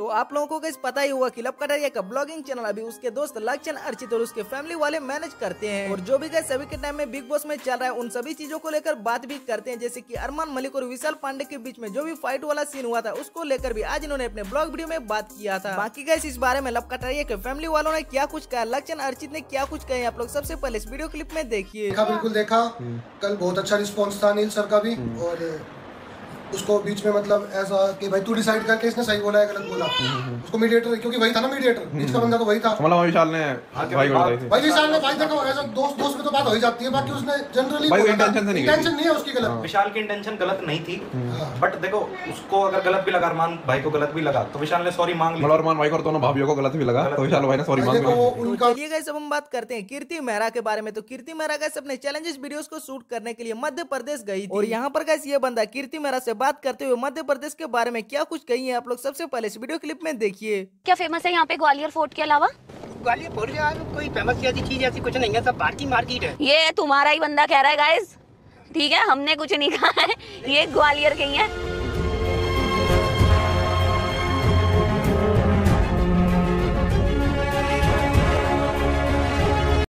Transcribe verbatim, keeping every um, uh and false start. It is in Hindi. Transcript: तो आप लोगों को गाइस पता ही होगा कि लव कटारिया का ब्लॉगिंग चैनल अभी उसके दोस्त लक्षण अर्चित और उसके फैमिली वाले मैनेज करते हैं, और जो भी गाइस अभी के टाइम में बिग बॉस में चल रहा है उन सभी चीजों को लेकर बात भी करते हैं, जैसे कि अरमान मलिक और विशाल पांडे के बीच में जो भी फाइट वाला सीन हुआ था उसको लेकर भी आज इन्होंने अपने ब्लॉग वीडियो में बात किया था। बाकी गाइस इस बारे में लव कटारिया के फैमिली वालों ने क्या कुछ कहा, लक्षण अर्चित ने क्या कुछ कहा, आप लोग सबसे पहले इस वीडियो क्लिप में देखिए। बिल्कुल देखा, कल बहुत अच्छा रिस्पॉन्स था नील सर का भी, और उसको बीच में मतलब ऐसा कि भाई तू डिसाइड करके इसने सही बोला है गलत बोला, उसको मीडिएटर, क्योंकि वही था ना मीडिएटर, बीच का बंदा तो वही था। मतलब विशाल ने भाई भाई विशाल ने भाई देखो ऐसा दोस्त दोस्त में तो बात हो ही जाती है, बाकी उसने जनरली भाई इंटेंशन नहीं इंटेंशन नहीं है उसकी गलत, विशाल की इंटेंशन गलत नहीं थी, बट देखो उसको अगर गलत भी लगा, अरमान भाई को गलत भी लगा, तो विशाल ने सॉरी मांग ली, अरमान भाई को दोनों भाभियों को गलत भी लगा तो विशाल भाई ने सॉरी मांग लिया। चलिए गाइस अब हम बात करते हैं कीर्ति मेहरा के बारे में। तो कीर्ति मेहरा गाइस अपने चैलेंजेस वीडियोस को शूट करने के लिए मध्य प्रदेश गई थी, और यहाँ पर गाइस ये बंदा कीर्ति मेहरा से बात करते हुए मध्य प्रदेश के बारे में क्या कुछ कही है, आप लोग सबसे पहले इस वीडियो क्लिप में देखिए। क्या फेमस है यहाँ पे ग्वालियर फोर्ट के अलावा? ग्वालियर फोर्ट के अलावा कोई फेमस ऐसी चीज ऐसी कुछ नहीं है, सब बाहर की मार्केट है। ये तुम्हारा ही बंदा कह रहा है गाइस, ठीक है, हमने कुछ नहीं कहा है, ये ग्वालियर के ही है।